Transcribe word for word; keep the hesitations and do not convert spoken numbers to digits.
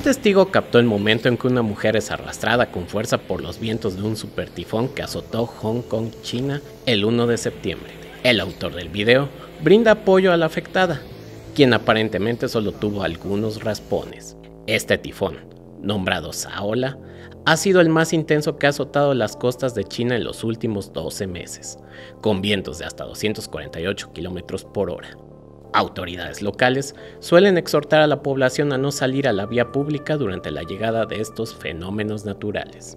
testigo captó el momento en que una mujer es arrastrada con fuerza por los vientos de un supertifón que azotó Hong Kong, China, el uno de septiembre. El autor del video brinda apoyo a la afectada, quien aparentemente solo tuvo algunos raspones. Este tifón, nombrado Saola, ha sido el más intenso que ha azotado las costas de China en los últimos doce meses, con vientos de hasta doscientos cuarenta y ocho kilómetros por hora. Autoridades locales suelen exhortar a la población a no salir a la vía pública durante la llegada de estos fenómenos naturales.